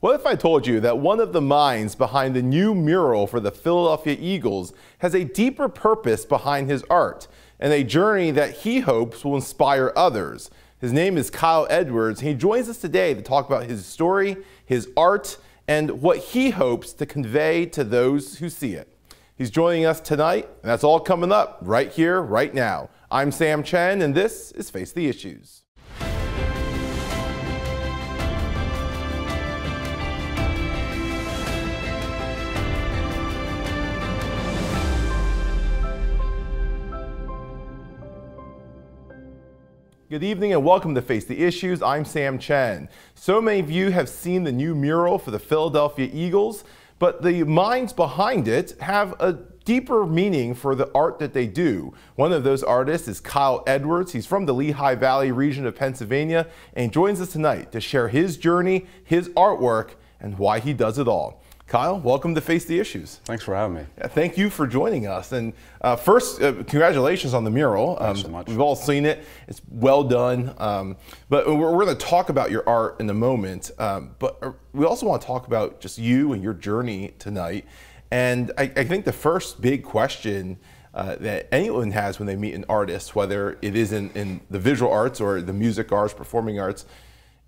What if I told you that one of the minds behind the new mural for the Philadelphia Eagles has a deeper purpose behind his art and a journey that he hopes will inspire others? His name is Kyle Edwards, and he joins us today to talk about his story, his art, and what he hopes to convey to those who see it. He's joining us tonight, and that's all coming up right here, right now. I'm Sam Chen, and this is Face the Issues. Good evening and welcome to Face the Issues. I'm Sam Chen. So many of you have seen the new mural for the Philadelphia Eagles, but the minds behind it have a deeper meaning for the art that they do. One of those artists is Kyle Edwards. He's from the Lehigh Valley region of Pennsylvania and joins us tonight to share his journey, his artwork, and why he does it all. Kyle, welcome to Face the Issues. Thanks for having me. Thank you for joining us. And first, congratulations on the mural. Thanks so much. We've all seen it. It's well done. But we're going to talk about your art in a moment. But we also want to talk about just you and your journey tonight. And I think the first big question that anyone has when they meet an artist, whether it is in the visual arts or the music arts, performing arts,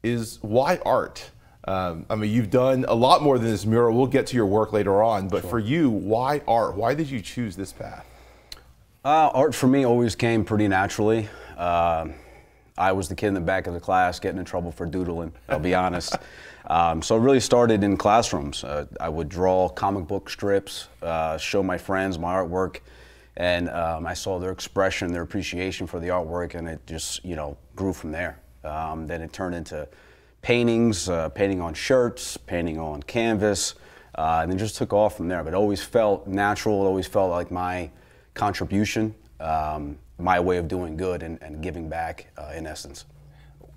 is why art? I mean, you've done a lot more than this mural. We'll get to your work later on, but for you, why art? Why did you choose this path? Art for me always came pretty naturally. I was the kid in the back of the class getting in trouble for doodling, I'll be honest. So it really started in classrooms. I would draw comic book strips, show my friends my artwork, and I saw their expression, their appreciation for the artwork, and it just, you know, grew from there. Then it turned into paintings, painting on shirts, painting on canvas, and it just took off from there. But it always felt natural, it always felt like my contribution, my way of doing good and giving back in essence.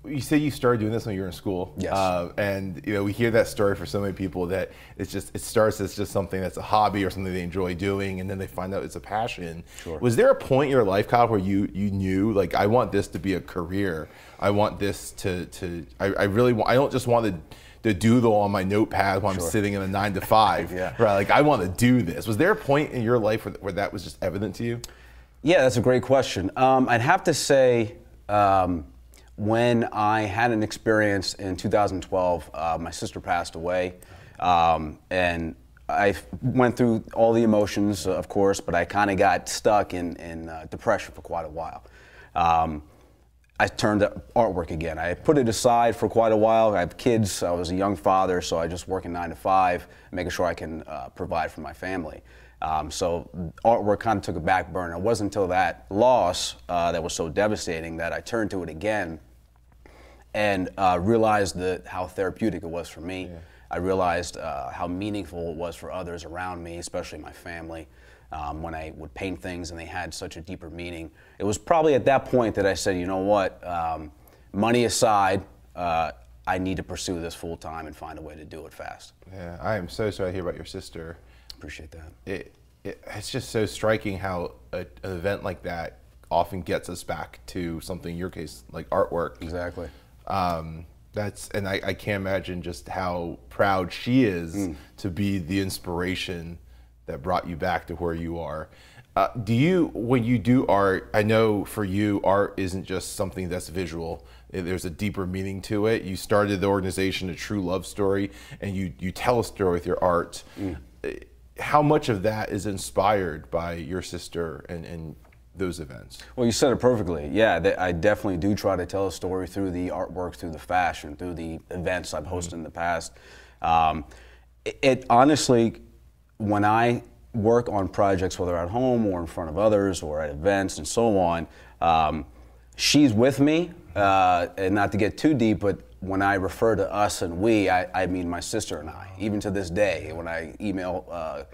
You say you started doing this when you were in school. Yes. And you know, we hear that story for so many people that it's just, it starts as just something that's a hobby or something they enjoy doing, and then they find out it's a passion. Sure. Was there a point in your life, Kyle, where you knew, like, I want this to be a career. I want this I really want, I don't just want to doodle on my notepad while I'm sitting in a 9-to-5. Yeah. Right, like, I want to do this. Was there a point in your life where that was just evident to you? Yeah, that's a great question. I'd have to say, when I had an experience in 2012, my sister passed away, and I went through all the emotions, of course, but I kind of got stuck in depression for quite a while. I turned to artwork again. I put it aside for quite a while. I have kids. I was a young father, so I just work a 9-to-5, making sure I can provide for my family. So artwork kind of took a back burner. It wasn't until that loss that was so devastating that I turned to it again and realized how therapeutic it was for me. Yeah. I realized how meaningful it was for others around me, especially my family. When I would paint things and they had such a deeper meaning, it was probably at that point that I said, you know what, money aside, I need to pursue this full time and find a way to do it fast. Yeah, I am so sorry to hear about your sister. Appreciate that. It's just so striking how an event like that often gets us back to something, in your case, like artwork. Exactly. And I can't imagine just how proud she is to be the inspiration that brought you back to where you are. When you do art, I know for you, art isn't just something that's visual. There's a deeper meaning to it. You started the organization A True Love Story, and you tell a story with your art. How much of that is inspired by your sister and those events? Well, you said it perfectly. Yeah, I definitely do try to tell a story through the artwork, through the fashion, through the events I've hosted in the past. It honestly, when I work on projects, whether at home or in front of others or at events and so on, she's with me, and not to get too deep, but when I refer to us and we, I mean my sister and I, even to this day. When I email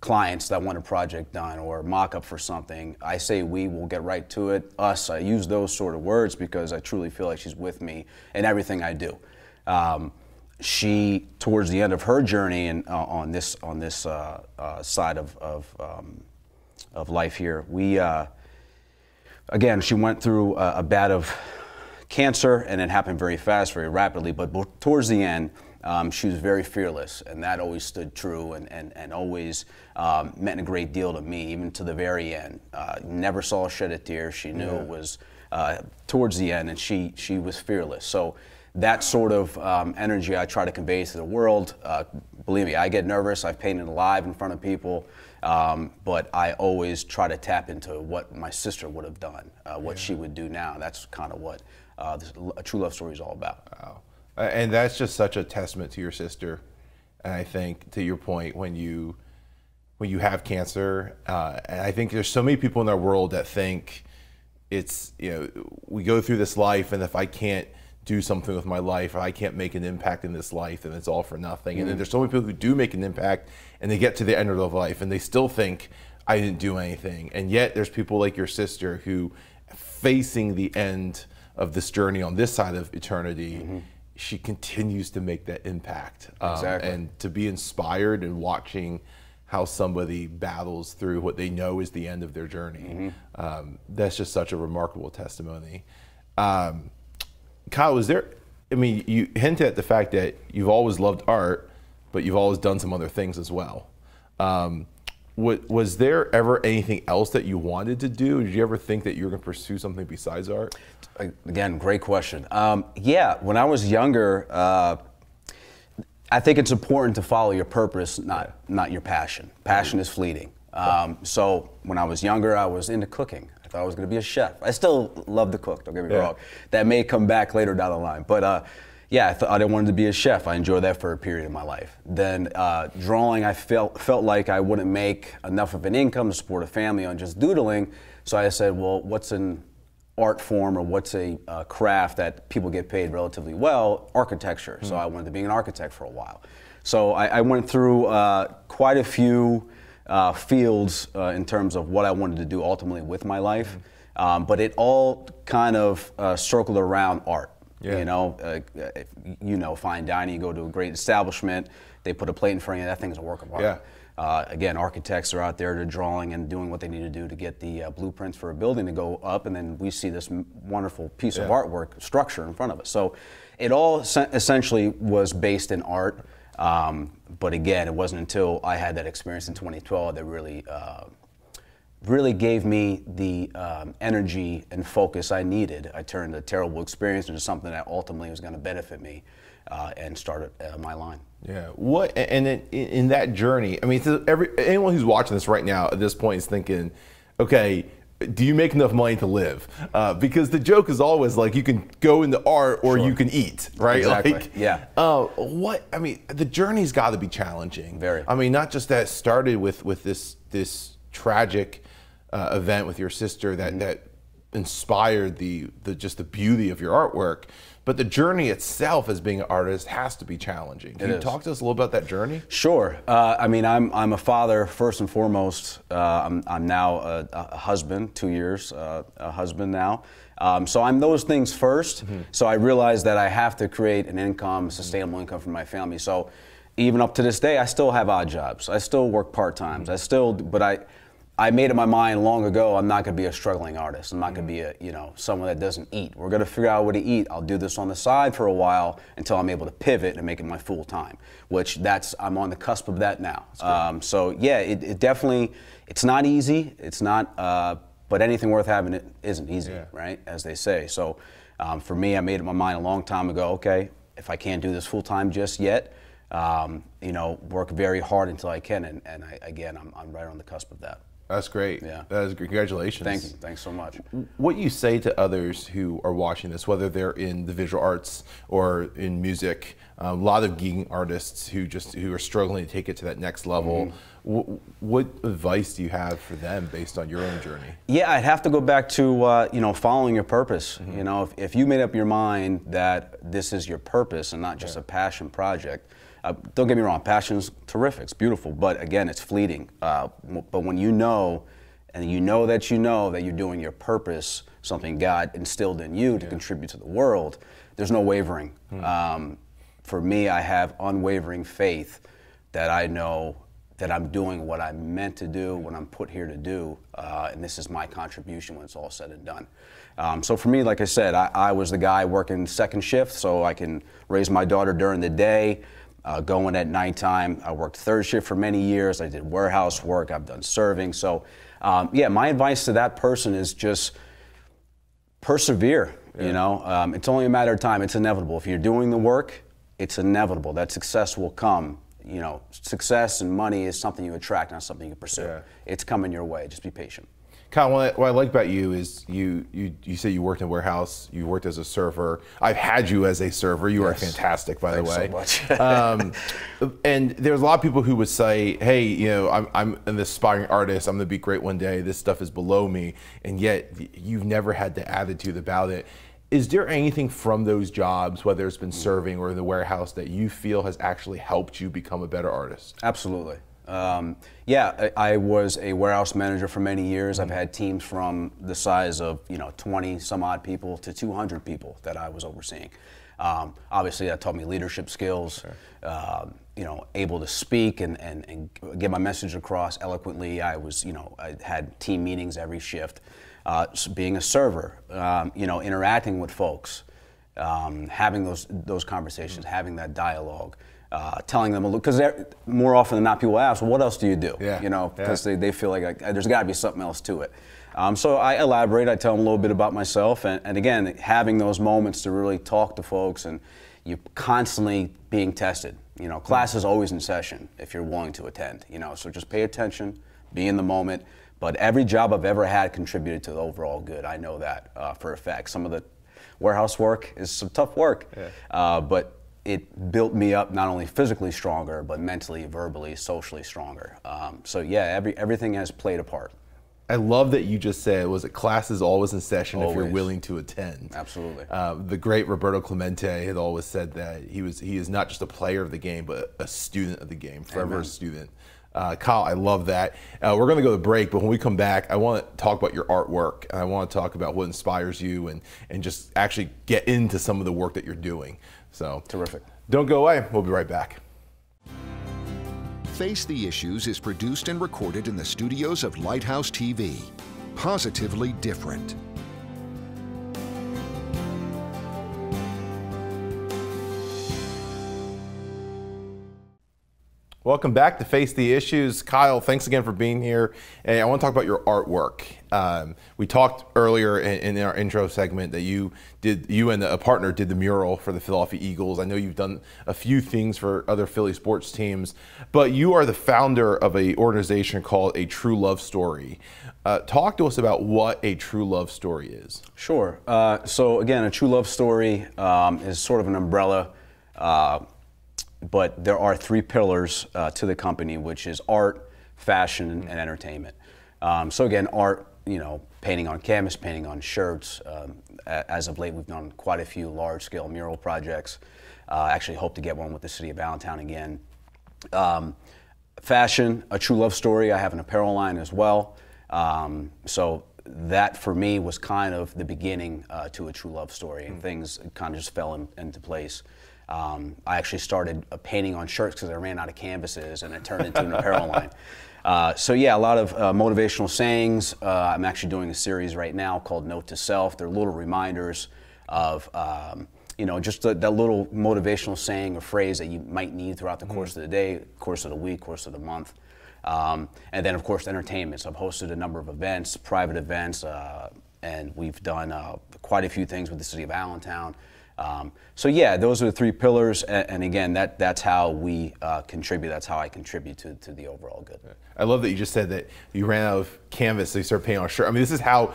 clients that want a project done or mock-up for something, I say we, will get right to it. Us, I use those sort of words because I truly feel like she's with me in everything I do. She, towards the end of her journey and on this side of life here, we, again, she went through a bout of cancer, and it happened very fast, very rapidly, but towards the end, She was very fearless, and that always stood true, and always meant a great deal to me, even to the very end. Never saw a shed a tear. She knew it was towards the end, and she was fearless. So that sort of energy I try to convey to the world. Believe me, I get nervous. I've painted live in front of people, but I always try to tap into what my sister would have done, what she would do now. That's kind of what A True Love Story is all about. Wow. And that's just such a testament to your sister. And I think, to your point, when you have cancer, and I think there's so many people in our world that think it's, you know, we go through this life, and if I can't do something with my life, or I can't make an impact in this life, and it's all for nothing. And then there's so many people who do make an impact, and they get to the end of their life, and they still think, I didn't do anything. And yet there's people like your sister who, facing the end of this journey on this side of eternity, she continues to make that impact. And to be inspired and watching how somebody battles through what they know is the end of their journey, that's just such a remarkable testimony. Kyle, is there, I mean, you hinted at the fact that you've always loved art, but you've always done some other things as well. Was there ever anything else that you wanted to do? Did you ever think that you were going to pursue something besides art? Again, great question. Yeah, when I was younger, I think it's important to follow your purpose, not your passion. Passion is fleeting. So when I was younger, I was into cooking. I was going to be a chef. I still love to cook, don't get me wrong. That may come back later down the line. But yeah, I wanted to be a chef. I enjoyed that for a period of my life. Then drawing, I felt like I wouldn't make enough of an income to support a family on just doodling. So I said, well, what's an art form, or what's a craft that people get paid relatively well? Architecture. So I wanted to be an architect for a while. So I went through quite a few fields in terms of what I wanted to do ultimately with my life, but it all kind of circled around art. You know, if, you know, fine dining, you go to a great establishment, they put a plate in front of you, that thing's a work of art. Again, architects are out there, they're drawing and doing what they need to do to get the blueprints for a building to go up, and then we see this wonderful piece of artwork structure in front of us. So it all essentially was based in art. But again, it wasn't until I had that experience in 2012 that really, really gave me the energy and focus I needed. I turned a terrible experience into something that ultimately was going to benefit me, and started my line. Yeah. What? And in that journey, I mean, anyone who's watching this right now at this point is thinking, okay, do you make enough money to live? Because the joke is always like, you can go into art or you can eat, right? Like, what, I mean, the journey's got to be challenging. Very. I mean, not just that started with this tragic event with your sister that that inspired just the beauty of your artwork, but the journey itself as being an artist has to be challenging. Can you talk to us a little about that journey? Sure. I mean, I'm a father first and foremost. I'm now a husband, 2 years a husband now. So I'm those things first. So I realized that I have to create an income, sustainable income for my family. So even up to this day, I still have odd jobs. I still work part-times. But I made up my mind long ago, I'm not going to be a struggling artist. I'm not going to be a, you know, someone that doesn't eat. We're going to figure out what to eat. I'll do this on the side for a while until I'm able to pivot and make it my full time, which I'm on the cusp of that now. So yeah, it definitely, it's not easy. It's not, but anything worth having it isn't easy, right? As they say. So for me, I made up my mind a long time ago, okay, if I can't do this full time just yet, you know, work very hard until I can. And again, I'm right on the cusp of that. That's great. Yeah. That is great. Congratulations. Thank you. Thanks so much. What you say to others who are watching this, whether they're in the visual arts or in music, a lot of gigging artists who are struggling to take it to that next level. What advice do you have for them based on your own journey? Yeah, I'd have to go back to you know, following your purpose. You know, if you made up your mind that this is your purpose and not just a passion project. Don't get me wrong, passion's terrific, it's beautiful, but again, it's fleeting. But when you know, and you know that you're doing your purpose, something God instilled in you to contribute to the world, there's no wavering. For me, I have unwavering faith that I know that I'm doing what I meant to do, what I'm put here to do, and this is my contribution when it's all said and done. So for me, like I said, I was the guy working second shift, so I can raise my daughter during the day, go in at nighttime. I worked third shift for many years. I did warehouse work. I've done serving. So yeah, my advice to that person is just persevere. Yeah. You know, it's only a matter of time. It's inevitable. If you're doing the work, it's inevitable that success will come. You know, success and money is something you attract, not something you pursue. Yeah. It's coming your way. Just be patient. Kyle, what I like about you is you say you worked in a warehouse, you worked as a server. I've had you as a server. You are fantastic, by the way. Thanks so much. And there's a lot of people who would say, hey, you know, I'm an aspiring artist. I'm going to be great one day. This stuff is below me. And yet you've never had the attitude about it. Is there anything from those jobs, whether it's been serving or in the warehouse, that you feel has actually helped you become a better artist? Absolutely. Yeah, I was a warehouse manager for many years. I've had teams from the size of, you know, 20 some odd people to 200 people that I was overseeing. Obviously, that taught me leadership skills, sure. You know, able to speak and get my message across eloquently. I was, you know, I had team meetings every shift. Being a server, you know, interacting with folks, having those conversations, having that dialogue. Telling them, because more often than not, people ask, well, what else do you do? Yeah. You know, because they feel like there's got to be something else to it. So I elaborate, I tell them a little bit about myself, and again, having those moments to really talk to folks, and you're constantly being tested. You know, class is always in session if you're willing to attend, you know, so just pay attention, be in the moment. But every job I've ever had contributed to the overall good, I know that for a fact. Some of the warehouse work is some tough work, but it built me up not only physically stronger, but mentally, verbally, socially stronger. So yeah, everything has played a part. I love that you just said, was it class is always in session if you're willing to attend. Absolutely. The great Roberto Clemente had always said that he is not just a player of the game, but a student of the game, forever a student. Kyle, I love that. We're going to go to break, but when we come back, I want to talk about your artwork. I want to talk about what inspires you and just actually get into some of the work that you're doing. So terrific. Don't go away. We'll be right back. Face the Issues is produced and recorded in the studios of Lighthouse TV. Positively different. Welcome back to Face the Issues. Kyle, thanks again for being here. And I want to talk about your artwork. We talked earlier in our intro segment that you and a partner did the mural for the Philadelphia Eagles. I know you've done a few things for other Philly sports teams, but you are the founder of an organization called A True Love Story. Talk to us about what A True Love Story is. Sure. So again, A True Love Story is sort of an umbrella, but there are three pillars to the company, which is art, fashion, and entertainment. So again, art, you know, painting on canvas, painting on shirts. As of late, we've done quite a few large-scale mural projects. Actually hope to get one with the city of Allentown again. Fashion, A True Love Story. I have an apparel line as well. So that for me was kind of the beginning to A True Love Story, and things kind of just fell into place. I actually started painting on shirts because I ran out of canvases, and it turned into an apparel line. So yeah, a lot of motivational sayings. I'm actually doing a series right now called Note to Self. They're little reminders of, you know, just that little motivational saying or phrase that you might need throughout the course of the day, course of the week, course of the month. And then of course, entertainment. So I've hosted a number of events, private events, and we've done quite a few things with the city of Allentown. So yeah, those are the three pillars, and again, that's how we contribute. That's how I contribute to the overall good. I love that you just said that you ran out of canvas, so you started painting on a shirt. I mean, this is how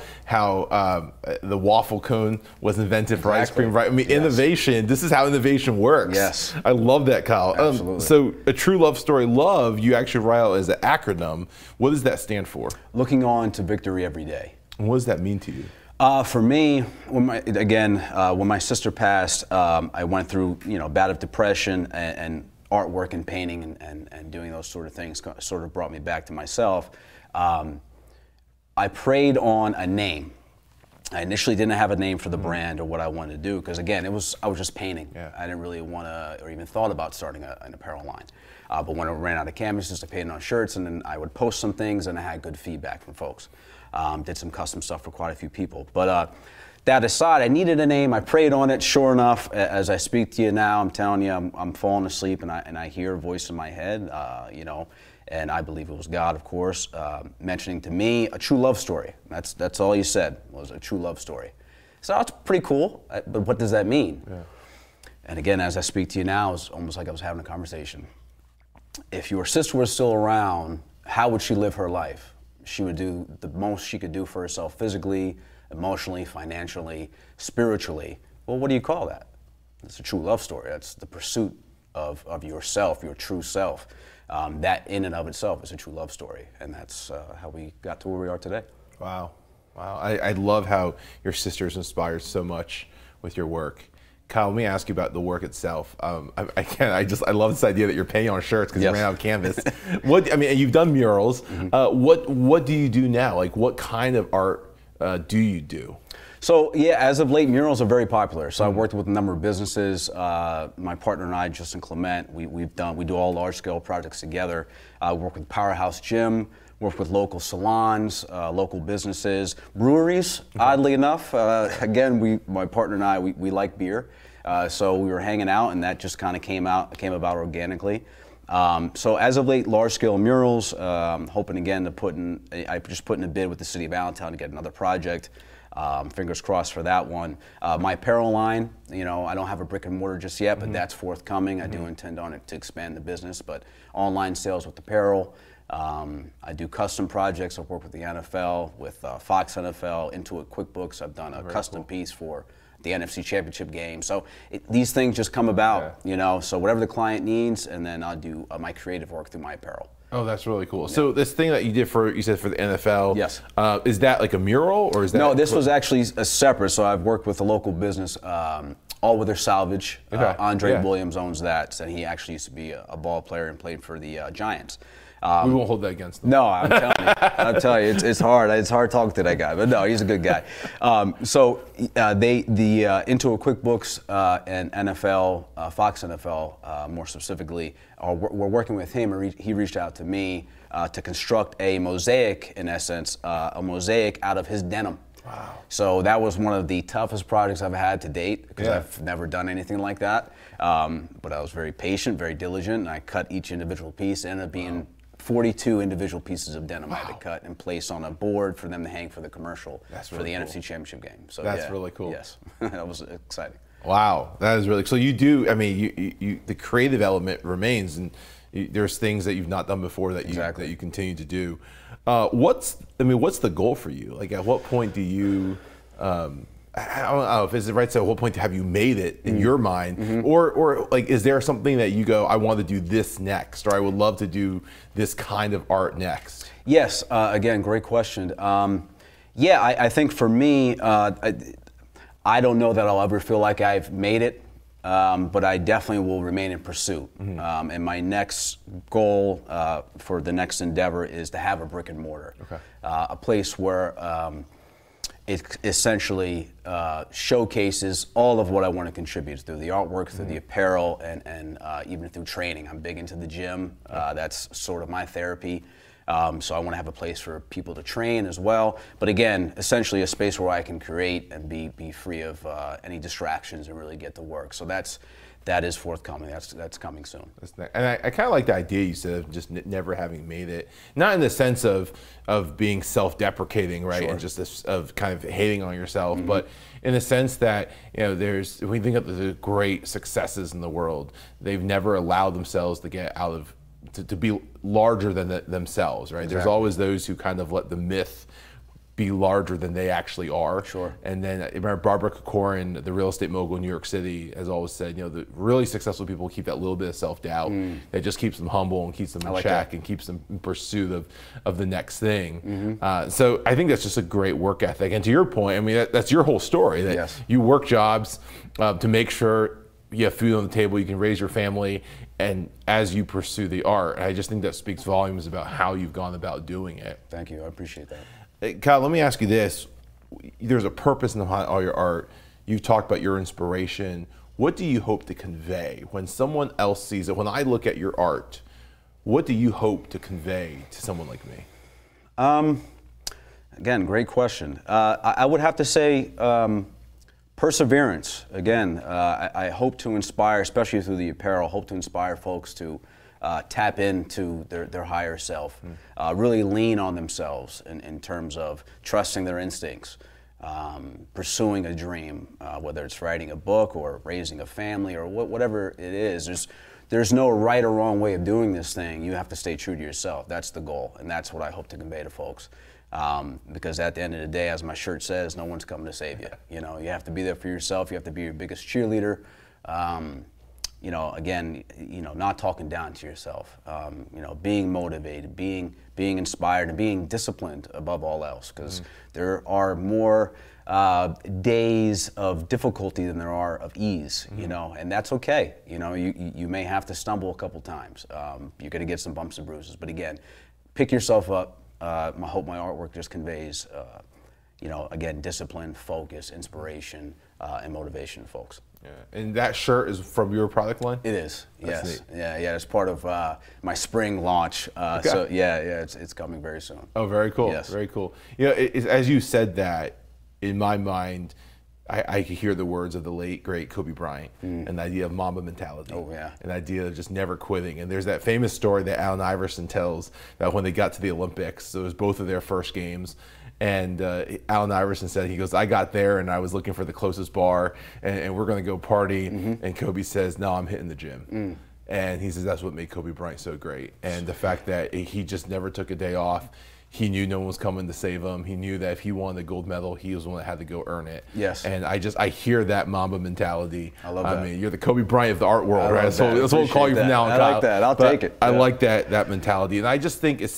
the waffle cone was invented for ice cream, right? I mean, innovation. This is how innovation works. Yes, I love that, Kyle. Absolutely. So, A True Love Story. Love, you actually write out as an acronym. What does that stand for? Looking on to victory every day. And what does that mean to you? For me, when my sister passed, I went through, you know, a bout of depression, and artwork and painting and doing those sort of things sort of brought me back to myself. I prayed on a name, I initially didn't have a name for the brand or what I wanted to do, because again, I was just painting. Yeah. I didn't really want to, or even thought about starting an apparel line. But when I ran out of canvases, I painted on shirts, and then I would post some things, and I had good feedback from folks. Did some custom stuff for quite a few people. But that aside, I needed a name. I prayed on it. Sure enough, as I speak to you now, I'm telling you, I'm falling asleep, and I hear a voice in my head, you know, and I believe it was God, of course, mentioning to me a true love story. That's all you said, was a true love story. So that's pretty cool, but what does that mean? Yeah. And again, as I speak to you now, it's almost like I was having a conversation. If your sister was still around, how would she live her life? She would do the most she could do for herself physically, emotionally, financially, spiritually. Well, what do you call that? It's a true love story. That's the pursuit of yourself, your true self. That in and of itself is a true love story, and that's how we got to where we are today. Wow, wow. I love how your sister's inspired so much with your work. Kyle, let me ask you about the work itself. I love this idea that you're painting on shirts because you ran out of canvas. I mean, you've done murals. Mm-hmm. What do you do now? Like, what kind of art do you do? So yeah, as of late, murals are very popular. So I worked with a number of businesses. My partner and I, Justin Clement, we do all large-scale projects together. I work with Powerhouse Gym, work with local salons, local businesses, breweries. Oddly enough, again, my partner and I, we like beer, so we were hanging out, and that just kind of came about organically. So as of late, large-scale murals. Hoping again to I just put in a bid with the city of Allentown to get another project. Fingers crossed for that one. My apparel line, you know, I don't have a brick and mortar just yet, but that's forthcoming. I do intend on it to expand the business, but online sales with apparel. I do custom projects. I've worked with the NFL, with Fox NFL, Intuit QuickBooks. I've done a custom piece for the NFC Championship game. So these things just come about, you know, so whatever the client needs, and then I'll do my creative work through my apparel. Oh, that's really cool. Yeah. So this thing that you did for the NFL, yes, is that like a mural or is that? No, this was actually a separate. So I've worked with a local business, All Wither Salvage. Andre Williams owns that, and he actually used to be a ball player and played for the Giants. We won't hold that against them. No, I'm telling you, I'm telling you, it's hard. It's hard talking to that guy, but no, he's a good guy. So the Intuit QuickBooks and NFL, Fox NFL, more specifically, we're working with him, and he reached out to me to construct a mosaic, in essence, a mosaic out of his denim. Wow. So that was one of the toughest projects I've had to date, because I've never done anything like that. But I was very patient, very diligent, and I cut each individual piece. It ended up being 42 individual pieces of denim I had to cut and place on a board for them to hang for the commercial for the NFC Championship game. So that's really cool. Yes, that was exciting. Wow, that is really cool. So you do, I mean, you the creative element remains, and there's things that you've not done before that you continue to do. What's the goal for you? Like, at what point do you? I don't know if it's right. So, at what point have you made it in your mind, or like, is there something that you go, I want to do this next, or I would love to do this kind of art next? Yes. Again, great question. Yeah, I think for me, I don't know that I'll ever feel like I've made it, but I definitely will remain in pursuit. And my next goal for the next endeavor is to have a brick and mortar, a place where. It essentially showcases all of what I want to contribute through the artwork, through the apparel, and even through training. I'm big into the gym. That's sort of my therapy. So I want to have a place for people to train as well. But again, essentially a space where I can create and be free of any distractions and really get to work. So that is forthcoming. That's coming soon. And I kind of like the idea you said of just never having made it. Not in the sense of being self-deprecating, right? Sure. And just this, of kind of hating on yourself, but in the sense that, you know, there's, when you think of the great successes in the world, they've never allowed themselves to get out of, to be larger than themselves, right? Exactly. There's always those who kind of let the myth be larger than they actually are. Sure. And then remember Barbara Corcoran, the real estate mogul in New York City, has always said, you know, the really successful people keep that little bit of self-doubt that just keeps them humble and keeps them in check and keeps them in pursuit of the next thing. So I think that's just a great work ethic. And to your point, I mean, that's your whole story, that you work jobs to make sure you have food on the table, you can raise your family, and as you pursue the art. And I just think that speaks volumes about how you've gone about doing it. Thank you, I appreciate that. Kyle, let me ask you this. there's a purpose behind all your art. You talked about your inspiration. What do you hope to convey when someone else sees it? When I look at your art, what do you hope to convey to someone like me? Again, great question. I would have to say perseverance. Again, I hope to inspire, especially through the apparel, hope to inspire folks to tap into their higher self, really lean on themselves in terms of trusting their instincts, pursuing a dream, whether it's writing a book or raising a family or whatever it is. There's no right or wrong way of doing this thing. You have to stay true to yourself. That's the goal, and that's what I hope to convey to folks. Because at the end of the day, as my shirt says, no one's coming to save you. You know, you have to be there for yourself. You have to be your biggest cheerleader. You know, again, you know, not talking down to yourself, you know, being motivated, being inspired, and being disciplined above all else, because there are more days of difficulty than there are of ease, you know, and that's okay. You know, you may have to stumble a couple times. You're going to get some bumps and bruises, but again, pick yourself up. I hope my artwork just conveys, you know, again, discipline, focus, inspiration, and motivation to folks. Yeah. And that shirt is from your product line? It is. That's yes. Neat. Yeah, yeah. It's part of my spring launch. Okay. So yeah, it's coming very soon. Oh, very cool. Yes. Very cool. You know, as you said that, in my mind, I could hear the words of the late great Kobe Bryant, and the idea of Mamba mentality, and the idea of just never quitting. And there's that famous story that Allen Iverson tells that when they got to the Olympics, so it was both of their first games. And Allen Iverson said, he goes, I got there and I was looking for the closest bar and we're going to go party. And Kobe says, no, I'm hitting the gym. And he says, that's what made Kobe Bryant so great. And the fact that he just never took a day off. He knew no one was coming to save him. He knew that if he won the gold medal, he was the one that had to go earn it. Yes. And I hear that Mamba mentality. I love that. I mean, you're the Kobe Bryant of the art world, right? So that's what we'll call you from now on, Kyle. I like that. I'll take it. I like that mentality. And I just think it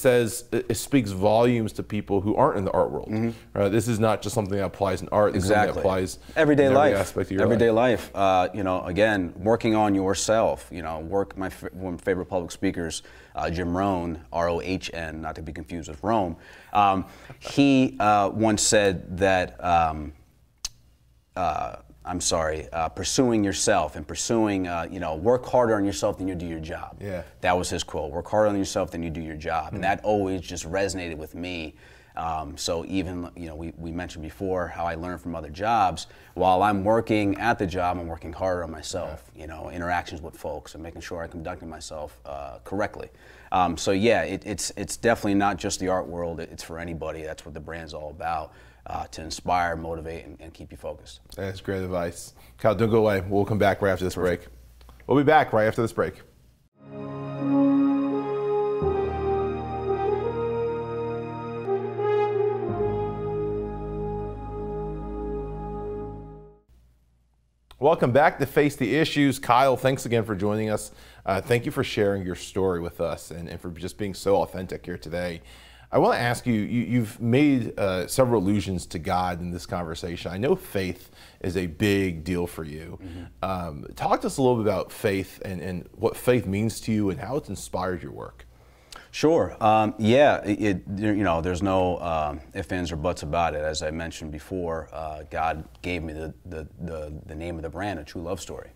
speaks volumes to people who aren't in the art world. Right? This is not just something that applies in art. This is something that applies everyday in every aspect of your life. Everyday life. You know, again, working on yourself. You know, one of my favorite public speakers, Jim Rohn, R-O-H-N, not to be confused with Rohn. He once said that, pursuing yourself and pursuing, you know, work harder on yourself than you do your job. Yeah. That was his quote, work harder on yourself than you do your job. And that always just resonated with me. So even, you know, we mentioned before how I learned from other jobs. While I'm working at the job, I'm working harder on myself, you know, interactions with folks and making sure I'm conducting myself correctly. So yeah, it's definitely not just the art world, it's for anybody. That's what the brand's all about, to inspire, motivate, and keep you focused. That's great advice. Kyle, don't go away. We'll come back right after this break. We'll be back right after this break. Welcome back to Face the Issues. Kyle, thanks again for joining us. Thank you for sharing your story with us and for just being so authentic here today. I want to ask you, you've made several allusions to God in this conversation. I know faith is a big deal for you. Talk to us a little bit about faith and what faith means to you and how it's inspired your work. Sure. Yeah, you know, there's no ifs, ands, or buts about it. As I mentioned before, God gave me the name of the brand, A True Love Story.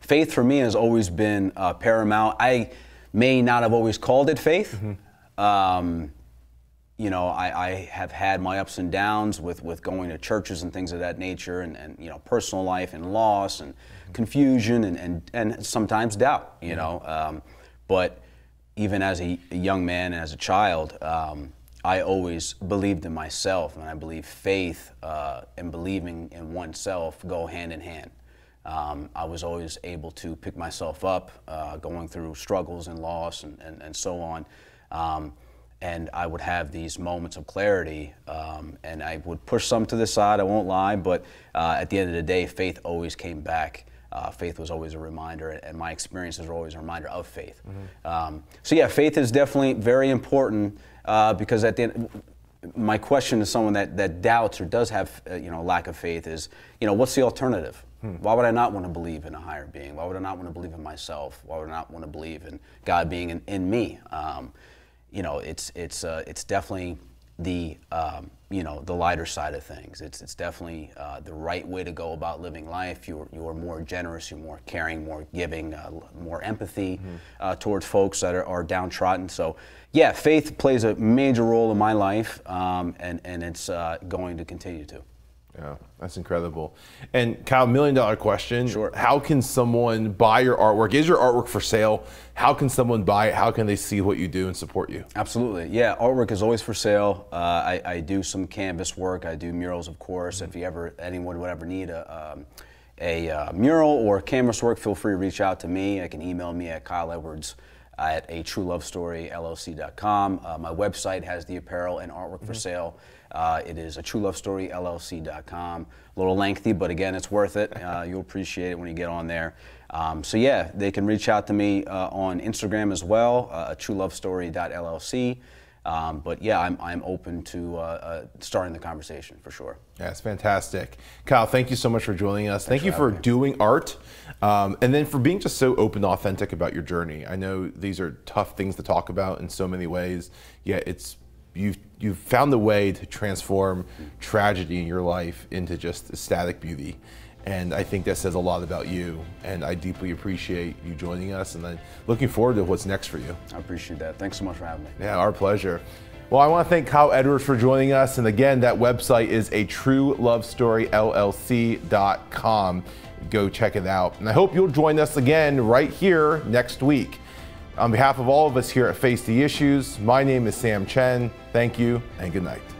Faith for me has always been paramount. I may not have always called it faith. You know, I have had my ups and downs with going to churches and things of that nature, and you know, personal life and loss and confusion and sometimes doubt, you know. But even as a young man and as a child, I always believed in myself, and I believe faith and believing in oneself go hand in hand. I was always able to pick myself up, going through struggles and loss and so on. And I would have these moments of clarity, and I would push some to the side, I won't lie, but at the end of the day, faith always came back. Faith was always a reminder, and my experiences were always a reminder of faith. So yeah, faith is definitely very important, because at the end, my question to someone that doubts or does have you know, lack of faith is, you know, what's the alternative? Why would I not want to believe in a higher being? Why would I not want to believe in myself? Why would I not want to believe in God being in me? You know, it's definitely the the lighter side of things. It's definitely the right way to go about living life. You're more generous, you're more caring, more giving, more empathy towards folks that are downtrodden. So yeah, faith plays a major role in my life, and it's going to continue to. Yeah, that's incredible. And Kyle, $1 million question. Sure. How can someone buy your artwork? Is your artwork for sale? How can someone buy it? How can they see what you do and support you? Absolutely. Yeah, artwork is always for sale. I do some canvas work. I do murals, of course. If you ever, anyone would ever need a mural or canvas work, feel free to reach out to me. I can email me at kyleedwards@atruelovestoryllc.com. My website has the apparel and artwork for sale. It is atruelovestoryllc.com. A little lengthy, but again, it's worth it. You'll appreciate it when you get on there. So yeah, they can reach out to me on Instagram as well, atruelovestory.llc. But yeah, I'm open to starting the conversation for sure. Yeah, it's fantastic. Kyle, thank you so much for joining us. Thanks thank you for doing art, and then for being just so open and authentic about your journey. I know these are tough things to talk about in so many ways, yet it's you've found a way to transform tragedy in your life into just ecstatic beauty. And I think that says a lot about you, and I deeply appreciate you joining us, and I'm looking forward to what's next for you. I appreciate that. Thanks so much for having me. Yeah, our pleasure. Well, I want to thank Kyle Edwards for joining us, and again, that website is atruelovestoryllc.com. Go check it out. And I hope you'll join us again right here next week. On behalf of all of us here at Face the Issues, my name is Sam Chen. Thank you, and good night.